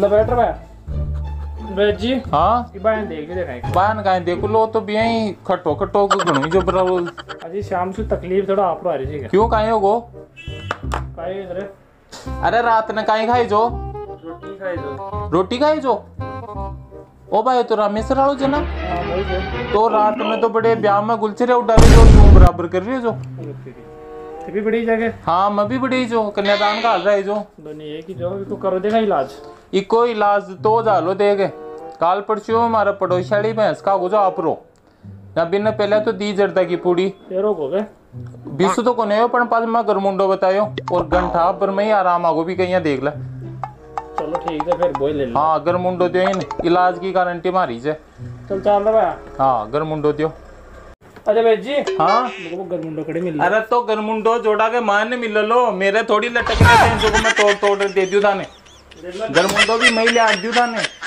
लबेट रहा जी। हाँ बायन देख देखा बायन गाय देख लो तो भी यही खटो खटो घणो जो बराबर अजी शाम से तकलीफ थोड़ा आपरो आ रही है। क्यों कायो गो कायो इधर? अरे रात ने काई खाई जो रोटी खाई जो ओ भाई तो रामेश रालो जना तो रात में तो बड़े ब्याह में गुलचरे उड़ावे जो तुम बराबर कर रहे हो ते भी बड़ी जगह। हां मैं भी बड़ी जो कन्यादान का हाल रहा है जो दोनी है कि जो इसको करो देगा इलाज इको इलाज तो जालो देगे काल परसों हमारा पड़ोसाली भैंस का गुजो आपरो नबी ने पहले तो दी जर्दा की पूड़ी तेरो हो गए 20 तो कोने हो पण पास में गरमुंडो बतायो और घंटा पर में आराम आगो भी कहीं देख ले। चलो ठीक है फिर बोई ले लो। हां अगर मुंडो दियो इन इलाज की गारंटी मारी जे चल चाल रे भैया। हां अगर मुंडो दियो। अरे भाई जी हां मेरे को अगर मुंडो कड़े मिल। अरे तो अगर मुंडो जोड़ा के मान ने मिल लो मेरे थोड़ी लटक रहे हैं जो मैं तोड़ तोड़ दे दियो थाने। अगर मुंडो भी मैं ले आ दियो थाने।